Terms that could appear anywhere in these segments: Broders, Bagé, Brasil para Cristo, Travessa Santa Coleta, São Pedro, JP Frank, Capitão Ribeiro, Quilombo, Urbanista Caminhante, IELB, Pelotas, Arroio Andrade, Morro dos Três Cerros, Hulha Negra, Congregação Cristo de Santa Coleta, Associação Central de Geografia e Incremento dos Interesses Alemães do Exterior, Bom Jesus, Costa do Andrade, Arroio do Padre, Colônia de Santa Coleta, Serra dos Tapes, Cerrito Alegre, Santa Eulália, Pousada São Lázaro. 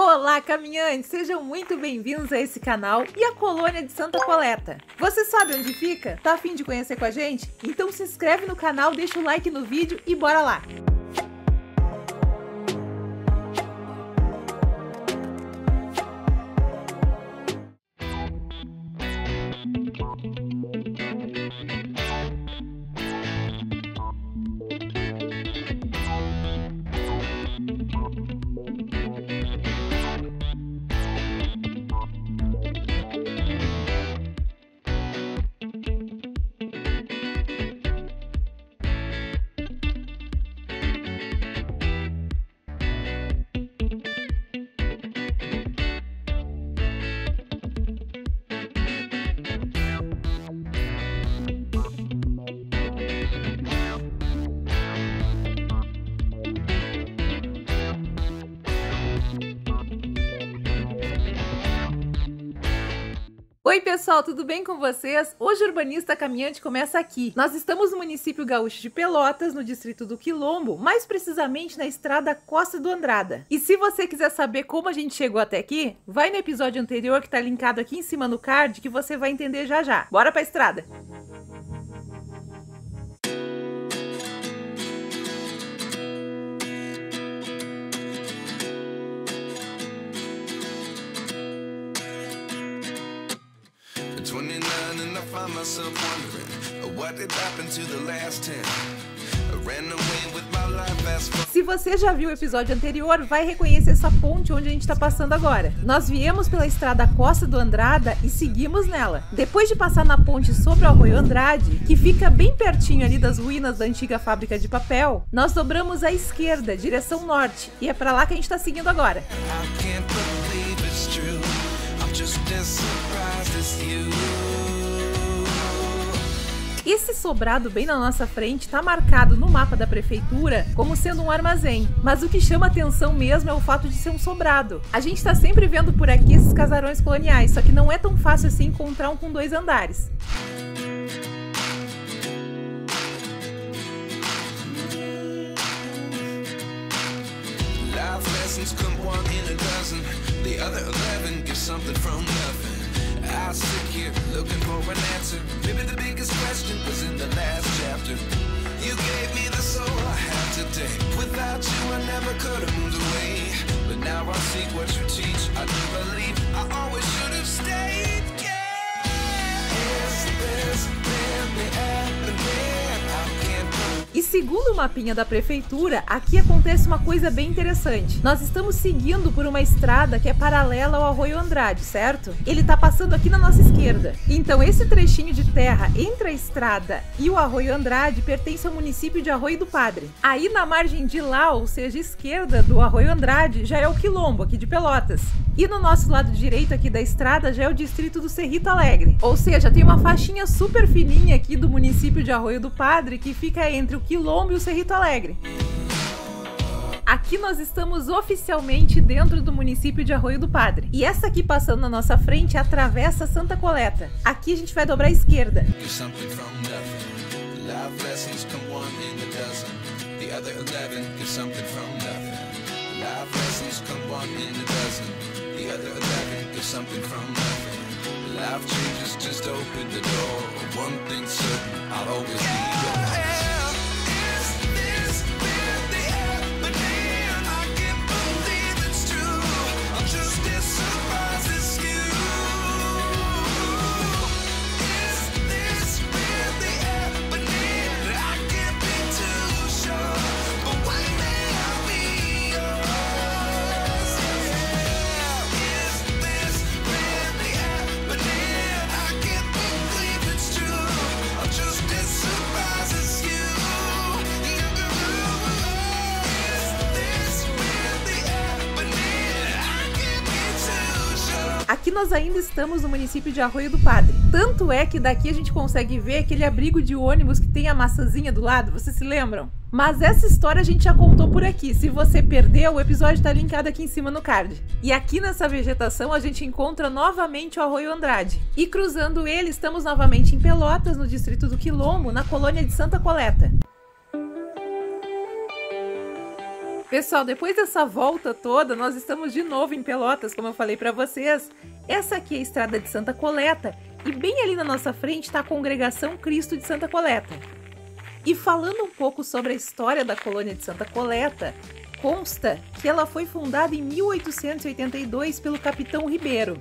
Olá, caminhantes! Sejam muito bem-vindos a esse canal e à Colônia de Santa Coleta. Você sabe onde fica? Tá a fim de conhecer com a gente? Então se inscreve no canal, deixa o like no vídeo e bora lá! Oi pessoal, tudo bem com vocês? Hoje o Urbanista Caminhante começa aqui. Nós estamos no município gaúcho de Pelotas, no distrito do Quilombo, mais precisamente na estrada Costa do Andrade. E se você quiser saber como a gente chegou até aqui, vai no episódio anterior que tá linkado aqui em cima no card que você vai entender já já. Bora pra estrada! Myself wondering what did happen to the last 10. I ran away with my life as far. Se você já viu o episódio anterior, vai reconhecer essa ponte onde a gente está passando agora. Nós viemos pela estrada Costa do Andrade e seguimos nela. Depois de passar na ponte sobre o Arroio Andrade, que fica bem pertinho ali das ruínas da antiga fábrica de papel, nós dobramos à esquerda, direção norte, e é para lá que a gente está seguindo agora. I can't believe it's true. I'm just as surprised as you. Esse sobrado bem na nossa frente está marcado no mapa da prefeitura como sendo um armazém, mas o que chama atenção mesmo é o fato de ser um sobrado. A gente está sempre vendo por aqui esses casarões coloniais, só que não é tão fácil assim encontrar um com dois andares. I sit here looking for an answer. Maybe the biggest question was in the last chapter. You gave me the soul I have today. Without you I never could have moved away. But now I see what you teach. I do believe I always should have stayed. Yeah. Is this really happening? I can't believe. E segundo o mapinha da prefeitura, aqui acontece uma coisa bem interessante. Nós estamos seguindo por uma estrada que é paralela ao Arroio Andrade, certo? Ele tá passando aqui na nossa esquerda. Então esse trechinho de terra entre a estrada e o Arroio Andrade pertence ao município de Arroio do Padre. Aí na margem de lá, ou seja, esquerda do Arroio Andrade, já é o Quilombo, aqui de Pelotas. E no nosso lado direito aqui da estrada já é o distrito do Cerrito Alegre. Ou seja, tem uma faixinha super fininha aqui do município de Arroio do Padre que fica entre o Quilombo e o Cerrito Alegre. Aqui nós estamos oficialmente dentro do município de Arroio do Padre. E essa aqui passando na nossa frente é a Travessa Santa Coleta. Aqui a gente vai dobrar à esquerda. Aqui nós ainda estamos no município de Arroio do Padre. Tanto é que daqui a gente consegue ver aquele abrigo de ônibus que tem a maçãzinha do lado, vocês se lembram? Mas essa história a gente já contou por aqui. Se você perdeu, o episódio tá linkado aqui em cima no card. E aqui nessa vegetação a gente encontra novamente o Arroio Andrade. E cruzando ele, estamos novamente em Pelotas, no distrito do Quilombo, na Colônia de Santa Coleta. Pessoal, depois dessa volta toda, nós estamos de novo em Pelotas, como eu falei para vocês. Essa aqui é a Estrada de Santa Coleta e bem ali na nossa frente está a Congregação Cristo de Santa Coleta. E falando um pouco sobre a história da Colônia de Santa Coleta, consta que ela foi fundada em 1882 pelo Capitão Ribeiro.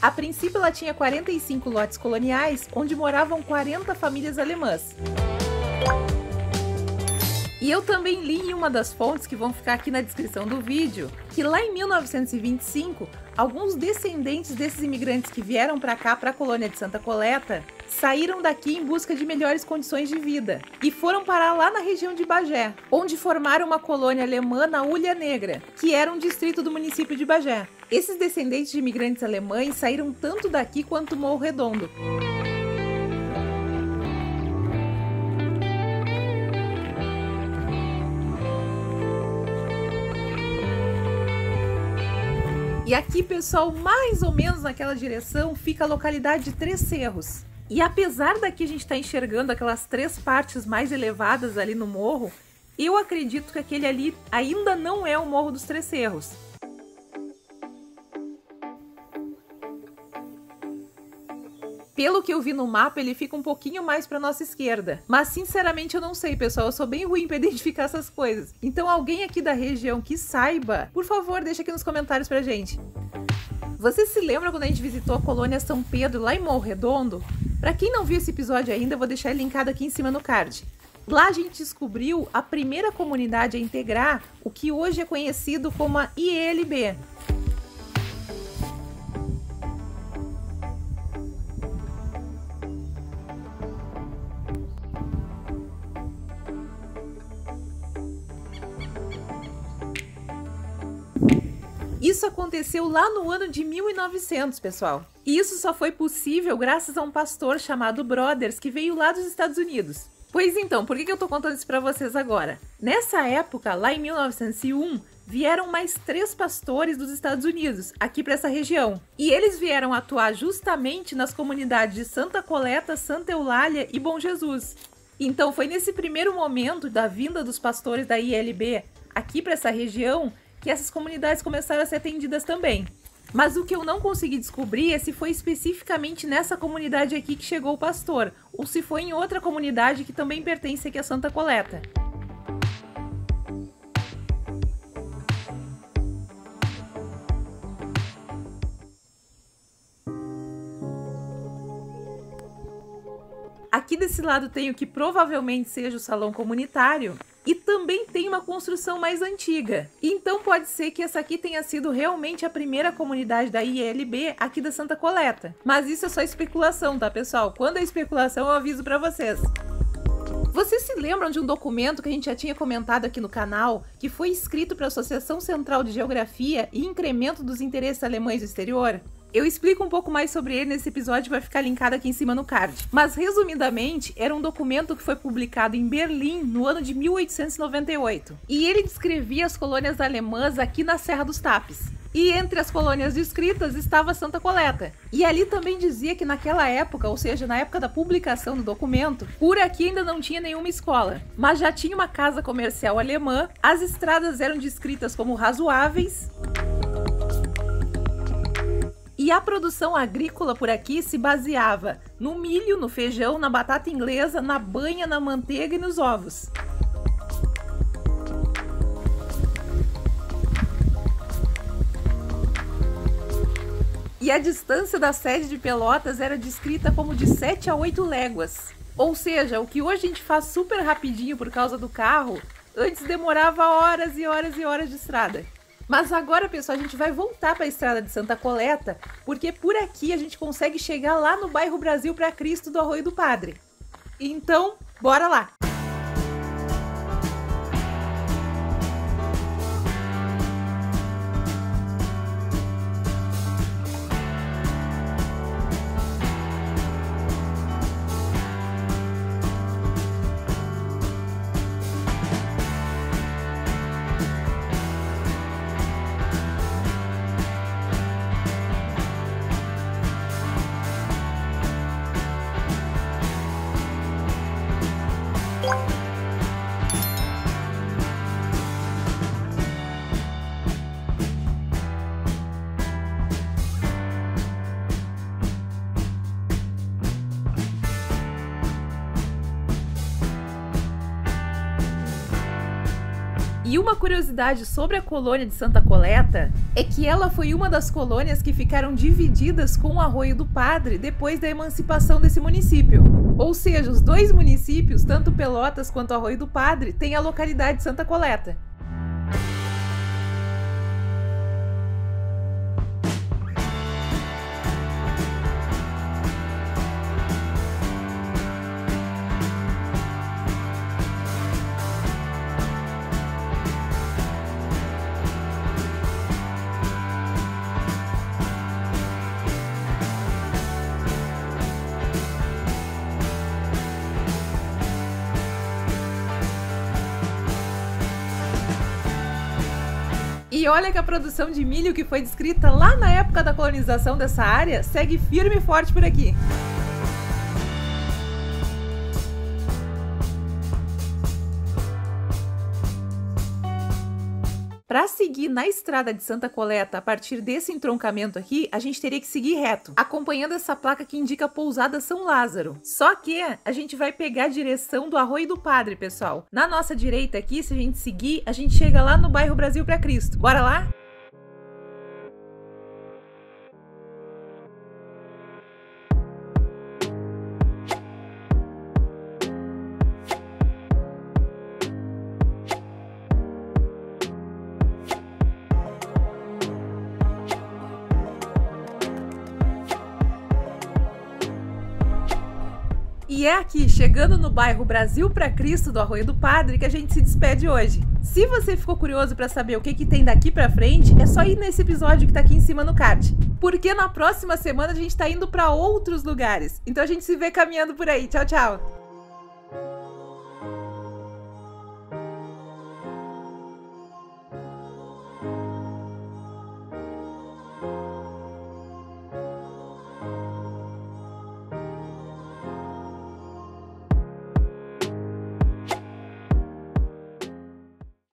A princípio ela tinha 45 lotes coloniais, onde moravam 40 famílias alemãs. E eu também li em uma das fontes, que vão ficar aqui na descrição do vídeo, que lá em 1925, alguns descendentes desses imigrantes que vieram para cá, para a Colônia de Santa Coleta, saíram daqui em busca de melhores condições de vida e foram parar lá na região de Bagé, onde formaram uma colônia alemã na Hulha Negra, que era um distrito do município de Bagé. Esses descendentes de imigrantes alemães saíram tanto daqui quanto Morro Redondo. E aqui, pessoal, mais ou menos naquela direção, fica a localidade de Três Cerros. E apesar daqui a gente estar enxergando aquelas três partes mais elevadas ali no morro, eu acredito que aquele ali ainda não é o Morro dos Três Cerros. Pelo que eu vi no mapa, ele fica um pouquinho mais para nossa esquerda. Mas, sinceramente, eu não sei, pessoal. Eu sou bem ruim para identificar essas coisas. Então, alguém aqui da região que saiba, por favor, deixa aqui nos comentários pra gente. Você se lembra quando a gente visitou a colônia São Pedro, lá em Morro Redondo? Pra quem não viu esse episódio ainda, eu vou deixar ele linkado aqui em cima no card. Lá a gente descobriu a primeira comunidade a integrar o que hoje é conhecido como a IELB. Isso aconteceu lá no ano de 1900, pessoal. E isso só foi possível graças a um pastor chamado Broders, que veio lá dos Estados Unidos. Pois então, por que eu tô contando isso pra vocês agora? Nessa época, lá em 1901, vieram mais três pastores dos Estados Unidos, aqui pra essa região. E eles vieram atuar justamente nas comunidades de Santa Coleta, Santa Eulália e Bom Jesus. Então foi nesse primeiro momento da vinda dos pastores da IELB aqui pra essa região que essas comunidades começaram a ser atendidas também. Mas o que eu não consegui descobrir é se foi especificamente nessa comunidade aqui que chegou o pastor, ou se foi em outra comunidade que também pertence aqui a Santa Coleta. Aqui desse lado tem o que provavelmente seja o salão comunitário, e também tem uma construção mais antiga. Então pode ser que essa aqui tenha sido realmente a primeira comunidade da IELB aqui da Santa Coleta. Mas isso é só especulação, tá, pessoal? Quando é especulação, eu aviso pra vocês. Vocês se lembram de um documento que a gente já tinha comentado aqui no canal, que foi escrito para a Associação Central de Geografia e Incremento dos Interesses Alemães do Exterior? Eu explico um pouco mais sobre ele nesse episódio, vai ficar linkado aqui em cima no card. Mas, resumidamente, era um documento que foi publicado em Berlim no ano de 1898. E ele descrevia as colônias alemãs aqui na Serra dos Tapes. E entre as colônias descritas estava Santa Coleta. E ali também dizia que naquela época, ou seja, na época da publicação do documento, por aqui ainda não tinha nenhuma escola, mas já tinha uma casa comercial alemã, as estradas eram descritas como razoáveis, e a produção agrícola por aqui se baseava no milho, no feijão, na batata inglesa, na banha, na manteiga e nos ovos. E a distância da sede de Pelotas era descrita como de 7 a 8 léguas. Ou seja, o que hoje a gente faz super rapidinho por causa do carro, antes demorava horas e horas e horas de estrada. Mas agora, pessoal, a gente vai voltar para a Estrada de Santa Coleta, porque por aqui a gente consegue chegar lá no bairro Brasil para Cristo do Arroio do Padre. Então, bora lá! E uma curiosidade sobre a colônia de Santa Coleta é que ela foi uma das colônias que ficaram divididas com o Arroio do Padre depois da emancipação desse município. Ou seja, os dois municípios, tanto Pelotas quanto Arroio do Padre, têm a localidade de Santa Coleta. E olha que a produção de milho que foi descrita lá na época da colonização dessa área segue firme e forte por aqui. Para seguir na estrada de Santa Coleta a partir desse entroncamento aqui, a gente teria que seguir reto, acompanhando essa placa que indica a Pousada São Lázaro. Só que a gente vai pegar a direção do Arroio do Padre, pessoal. Na nossa direita aqui, se a gente seguir, a gente chega lá no bairro Brasil para Cristo. Bora lá? E é aqui, chegando no bairro Brasil para Cristo do Arroio do Padre, que a gente se despede hoje. Se você ficou curioso para saber o que tem daqui para frente, é só ir nesse episódio que tá aqui em cima no card. Porque na próxima semana a gente tá indo para outros lugares. Então a gente se vê caminhando por aí. Tchau, tchau!